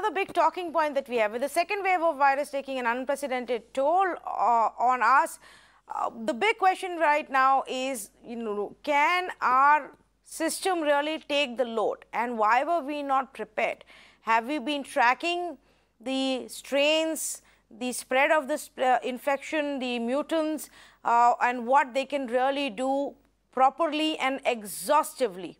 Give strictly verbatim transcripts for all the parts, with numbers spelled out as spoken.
another big talking point that we have, with the second wave of virus taking an unprecedented toll uh, on us, uh, the big question right now is, you know, can our system really take the load, and why were we not prepared? Have we been tracking the strains, the spread of this uh, infection, the mutants, uh, and what they can really do properly and exhaustively?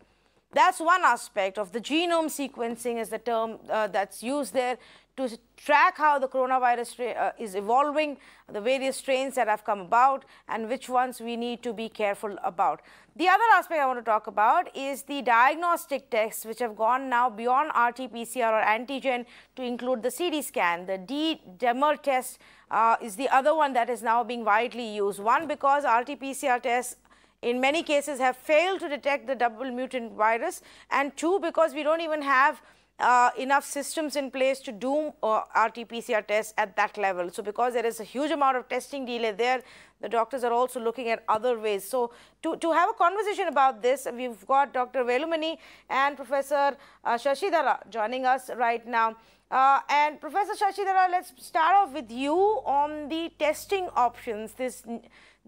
That's one aspect of the genome sequencing, is the term uh, that's used there to track how the coronavirus uh, is evolving, the various strains that have come about, and which ones we need to be careful about. The other aspect I want to talk about is the diagnostic tests, which have gone now beyond R T P C R or antigen to include the C T scan. The D-Dimer test uh, is the other one that is now being widely used. One, because R T P C R tests in many cases have failed to detect the double mutant virus, and two, because we don't even have uh, enough systems in place to do uh, R T P C R tests at that level. So because there is a huge amount of testing delay there, the doctors are also looking at other ways. So to, to have a conversation about this, we've got Doctor Velumani and Professor uh, Shashidhara joining us right now. Uh, and Professor Shashidhara, let's start off with you on the testing options. This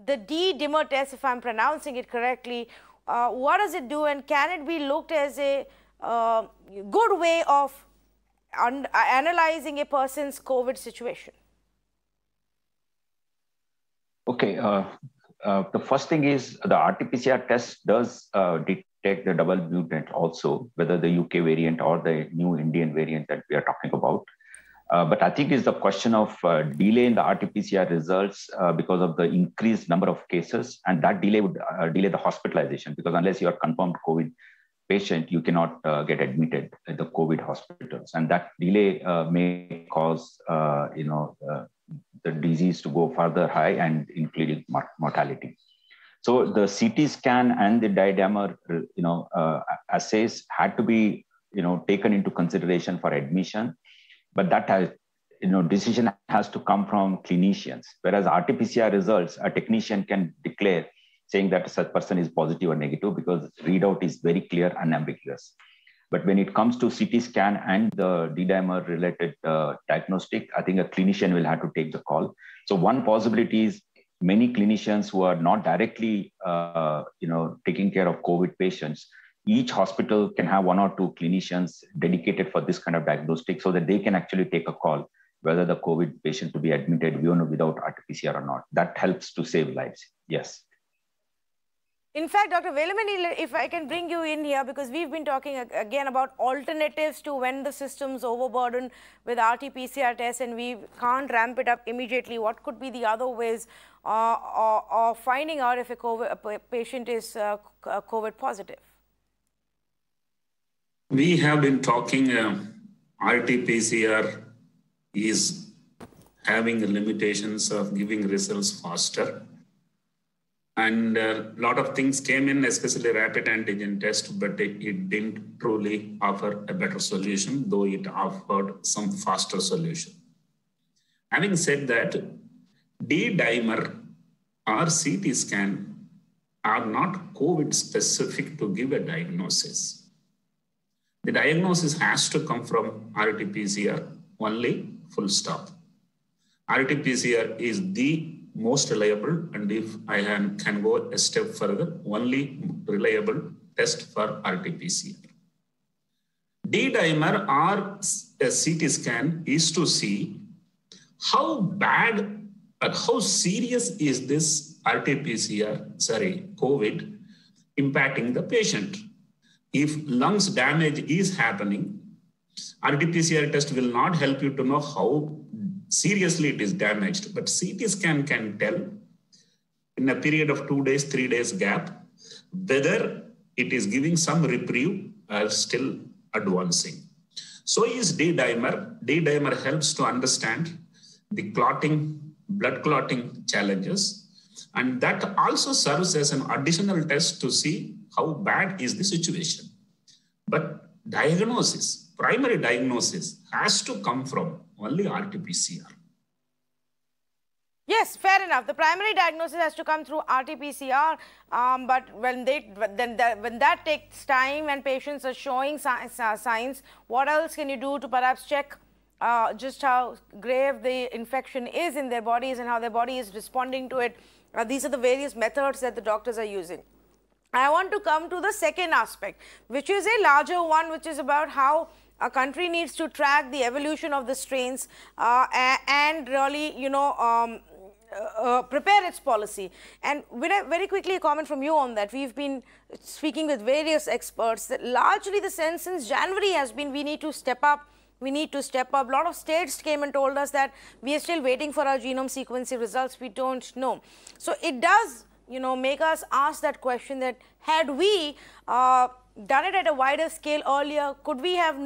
The D-Dimer test, if I'm pronouncing it correctly, uh, what does it do, and can it be looked as a uh, good way of un analyzing a person's COVID situation? Okay. Uh, uh, the first thing is the R T P C R test does uh, detect the double mutant also, whether the U K variant or the new Indian variant that we are talking about. Uh, but I think it's the question of uh, delay in the R T P C R results uh, because of the increased number of cases, and that delay would uh, delay the hospitalization, because unless you are confirmed COVID patient, you cannot uh, get admitted at the COVID hospitals, and that delay uh, may cause uh, you know uh, the disease to go further high, and including mortality. So the C T scan and the D-Dimer you know uh, assays had to be you know taken into consideration for admission. But that has, you know, decision has to come from clinicians, whereas R T P C R results, a technician can declare saying that such person is positive or negative, because readout is very clear and ambiguous. But when it comes to C T scan and the D-Dimer related uh, diagnostic, I think a clinician will have to take the call. So one possibility is many clinicians who are not directly, uh, you know, taking care of COVID patients, each hospital can have one or two clinicians dedicated for this kind of diagnostic, so that they can actually take a call whether the COVID patient to be admitted without R T P C R or not. That helps to save lives, yes. In fact, Doctor Velumani, if I can bring you in here, because we've been talking again about alternatives to when the system's overburdened with R T P C R tests and we can't ramp it up immediately. What could be the other ways uh, or, or finding out if a, COVID, a patient is uh, COVID positive? We have been talking um, R T P C R is having limitations of giving results faster. And a lot of things came in, especially rapid antigen test, but it, it didn't truly offer a better solution, though it offered some faster solution. Having said that, D-Dimer or C T scan are not COVID specific to give a diagnosis. The diagnosis has to come from R T P C R only, full stop. R T P C R is the most reliable, and if I am, can go a step further, only reliable test for R T P C R. D-Dimer or a C T scan is to see how bad or how serious is this R T P C R, sorry, COVID impacting the patient. If lungs damage is happening, R T P C R test will not help you to know how seriously it is damaged, but C T scan can tell in a period of two days, three days gap, whether it is giving some reprieve or still advancing. So is D-Dimer. D-Dimer helps to understand the clotting, blood clotting challenges, and that also serves as an additional test to see how bad is the situation. But diagnosis, primary diagnosis has to come from only R T P C R. Yes, fair enough. The primary diagnosis has to come through R T P C R, um, but when they then that, when that takes time and patients are showing signs, what else can you do to perhaps check uh, just how grave the infection is in their bodies and how their body is responding to it? Uh, these are the various methods that the doctors are using. I want to come to the second aspect, which is a larger one, which is about how a country needs to track the evolution of the strains uh, and really, you know, um, uh, prepare its policy. And very quickly a comment from you on that. We've been speaking with various experts that largely the sense since January has been we need to step up. We need to step up. A lot of states came and told us that we are still waiting for our genome sequencing results. We don't know. So it does, you know, make us ask that question that had we uh, done it at a wider scale earlier, could we have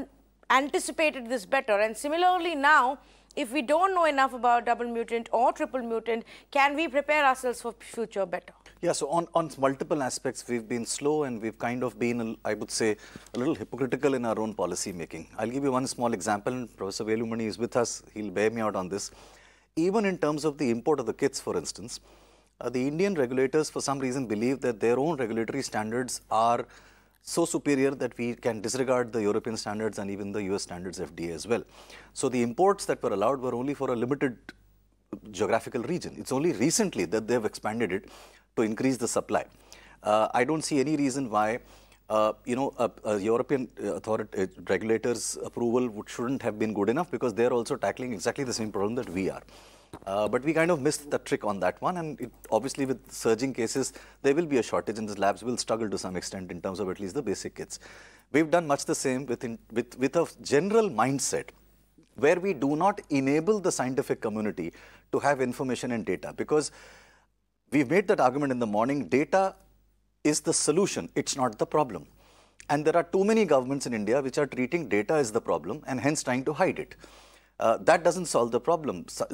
anticipated this better? And similarly now, if we don't know enough about double mutant or triple mutant, can we prepare ourselves for future better? Yeah, so on, on multiple aspects, we've been slow and we've kind of been, I would say, a little hypocritical in our own policy making. I'll give you one small example, and Professor Velumani is with us, he'll bear me out on this. Even in terms of the import of the kits, for instance, uh, the Indian regulators for some reason believe that their own regulatory standards are so superior that we can disregard the European standards and even the U S standards F D A as well. So the imports that were allowed were only for a limited geographical region. It's only recently that they've expanded it to increase the supply. Uh, I don't see any reason why, uh, you know, a, a European authority, uh, regulators' approval would, shouldn't have been good enough, because they're also tackling exactly the same problem that we are. Uh, but we kind of missed the trick on that one, and it, obviously with surging cases, there will be a shortage and the labs will struggle to some extent in terms of at least the basic kits. We've done much the same with, in, with, with a general mindset where we do not enable the scientific community to have information and data, because we've made that argument in the morning, data is the solution, it's not the problem. And there are too many governments in India which are treating data as the problem and hence trying to hide it. Uh, that doesn't solve the problem. So,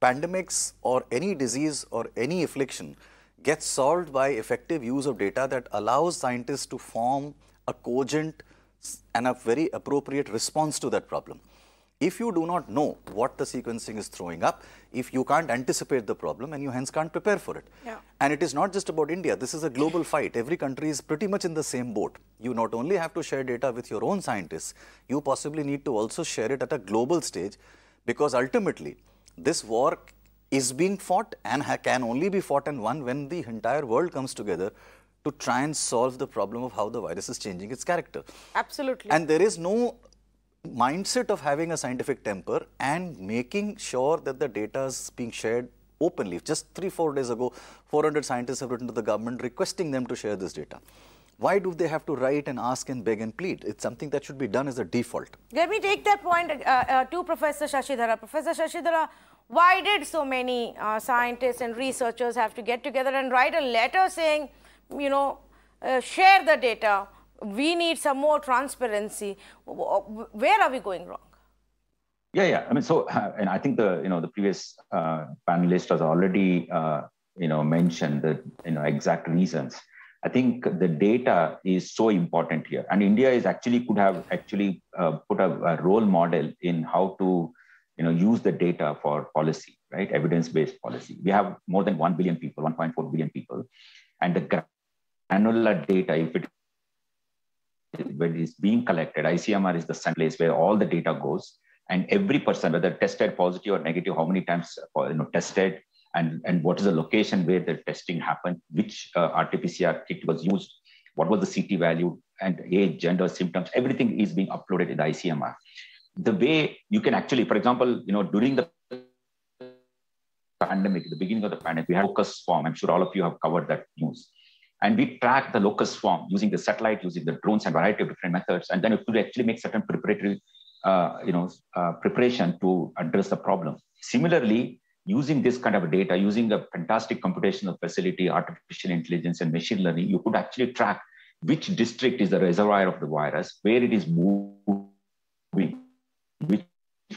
pandemics or any disease or any affliction gets solved by effective use of data that allows scientists to form a cogent and a very appropriate response to that problem. If you do not know what the sequencing is throwing up, if you can't anticipate the problem, and you hence can't prepare for it. Yeah. And it is not just about India. This is a global fight. Every country is pretty much in the same boat. You not only have to share data with your own scientists, you possibly need to also share it at a global stage, because ultimately this war is being fought and can only be fought and won when the entire world comes together to try and solve the problem of how the virus is changing its character. Absolutely. And there is no mindset of having a scientific temper and making sure that the data is being shared openly. Just three, four days ago, four hundred scientists have written to the government requesting them to share this data. Why do they have to write and ask and beg and plead? It's something that should be done as a default. Let me take that point uh, uh, to Professor Shashidhara. Professor Shashidhara, why did so many uh, scientists and researchers have to get together and write a letter saying, you know, uh, share the data? We need some more transparency. Where are we going wrong? Yeah, yeah. I mean, so, uh, and I think the, you know, the previous uh, panelist has already, uh, you know, mentioned the, you know, exact reasons. I think the data is so important here. And India is actually could have actually uh, put a, a role model in how to, you know, use the data for policy, right? Evidence-based policy. We have more than one billion people, one point four billion people. And the granular data, if it when it's being collected, I C M R is the place where all the data goes, and every person, whether tested positive or negative, how many times you know tested, and and what is the location where the testing happened, which uh, R T P C R kit was used, what was the C T value, and age, gender, symptoms, everything is being uploaded in the I C M R. The way you can actually, for example, you know, during the pandemic, the beginning of the pandemic, we had locus form. I'm sure all of you have covered that news. And we track the locus form using the satellite, using the drones, and variety of different methods. And then it could actually make certain preparatory, uh, you know, uh, preparation to address the problem. Similarly, using this kind of data, using a fantastic computational facility, artificial intelligence, and machine learning, you could actually track which district is the reservoir of the virus, where it is moving, which,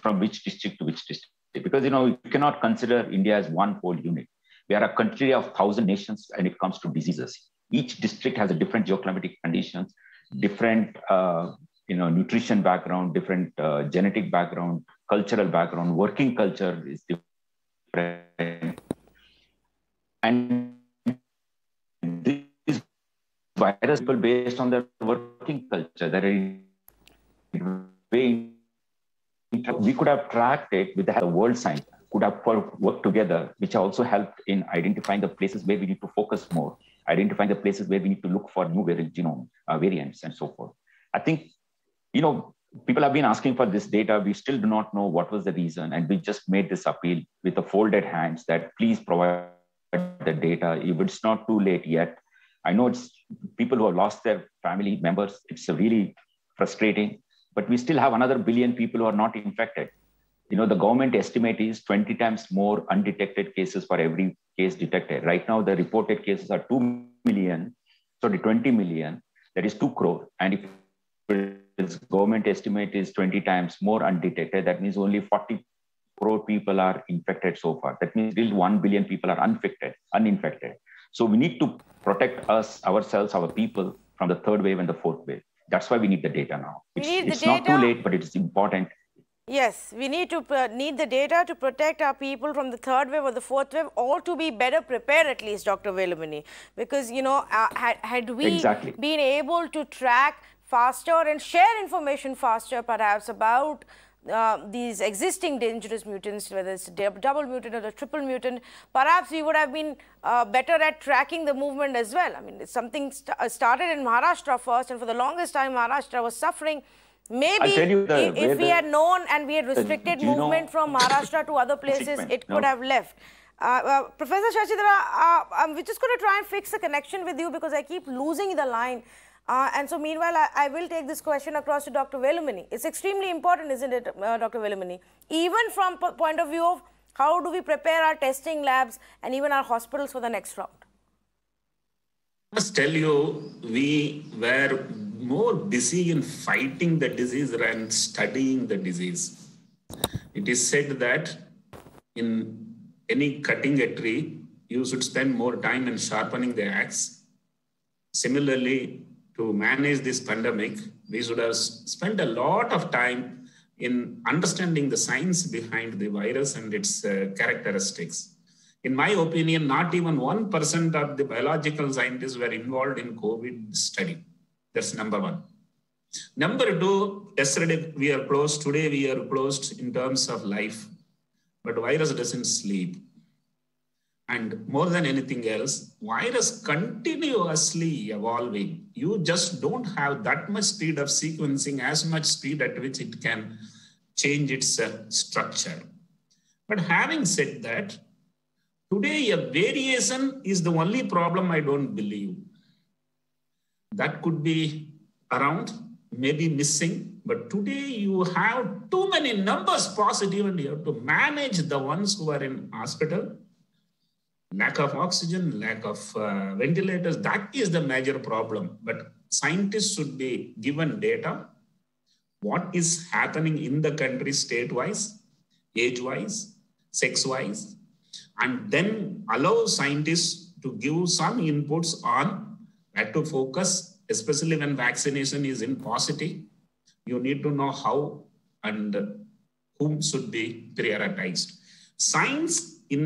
from which district to which district. Because, you know, you cannot consider India as one whole unit. We are a country of one thousand nations, and it comes to diseases. Each district has a different geoclimatic conditions, different uh, you know, nutrition background, different uh, genetic background, cultural background, working culture is present. And these viruses are based on their working culture. They're way we could have tracked it with the world science, could have worked together, which also helped in identifying the places where we need to focus more, identifying the places where we need to look for new variant genome uh, variants and so forth. I think, you know, people have been asking for this data. We still do not know what was the reason. And we just made this appeal with a folded hands that please provide the data. If it's not too late yet. I know it's people who have lost their family members. It's really frustrating, but we still have another billion people who are not infected. You know, the government estimate is twenty times more undetected cases for every case detected. Right now, the reported cases are two million, sorry, twenty million, that is two crore. And if the government estimate is twenty times more undetected, that means only forty crore people are infected so far. That means still one billion people are uninfected, uninfected. So we need to protect us, ourselves, our people from the third wave and the fourth wave. That's why we need the data now. It's, it's data. Not too late, but it's important. Yes, we need to uh, need the data to protect our people from the third wave or the fourth wave, or to be better prepared at least, Doctor Velumani. Because, you know, uh, had, had we exactly. been able to track faster and share information faster perhaps about Uh, these existing dangerous mutants, whether it's double mutant or a triple mutant, perhaps we would have been uh, better at tracking the movement as well. I mean, it's something st started in Maharashtra first, and for the longest time, Maharashtra was suffering. Maybe the, if, if we the, had known and we had restricted the, movement from Maharashtra to other places, treatment. it could no. have left. Uh, uh, Professor Shashidhara, uh, um, we're just going to try and fix a connection with you because I keep losing the line. Uh, and so, meanwhile, I, I will take this question across to Doctor Velumani. It's extremely important, isn't it, uh, Doctor Velumani? Even from the point of view of how do we prepare our testing labs and even our hospitals for the next round? I must tell you, we were more busy in fighting the disease than studying the disease. It is said that in any cutting a tree, you should spend more time in sharpening the axe. Similarly, to manage this pandemic, we should have spent a lot of time in understanding the science behind the virus and its uh, characteristics. In my opinion, not even one percent of the biological scientists were involved in COVID study. That's number one. Number two, yesterday we are closed, today we are closed in terms of life, but virus doesn't sleep. And more than anything else, virus continuously evolving. You just don't have that much speed of sequencing, as much speed at which it can change its uh, structure. But having said that, today a variation is the only problem I don't believe. That could be around, maybe missing, but today you have too many numbers positive and you have to manage the ones who are in hospital. Lack of oxygen, lack of uh, ventilators, that is the major problem. But scientists should be given data. What is happening in the country state-wise, age-wise, sex-wise, and then allow scientists to give some inputs on where to focus, especially when vaccination is in paucity. You need to know how and whom should be prioritized. Science in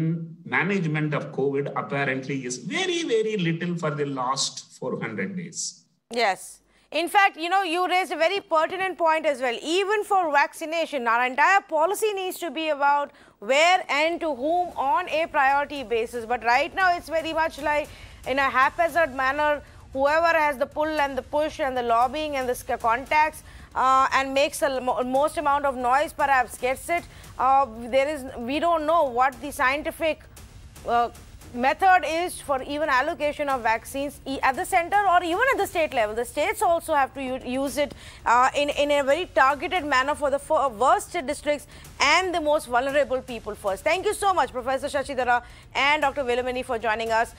management of COVID apparently is very, very little for the last four hundred days. Yes. In fact, you know, you raised a very pertinent point as well. Even for vaccination, our entire policy needs to be about where and to whom on a priority basis. But right now, it's very much like in a haphazard manner, whoever has the pull and the push and the lobbying and the contacts uh, and makes the most amount of noise perhaps gets it. Uh, there is, we don't know what the scientific uh, method is for even allocation of vaccines at the center or even at the state level. The states also have to use it uh, in, in a very targeted manner for the worst districts and the most vulnerable people first. Thank you so much, Professor Shashidhara and Doctor Velumani, for joining us.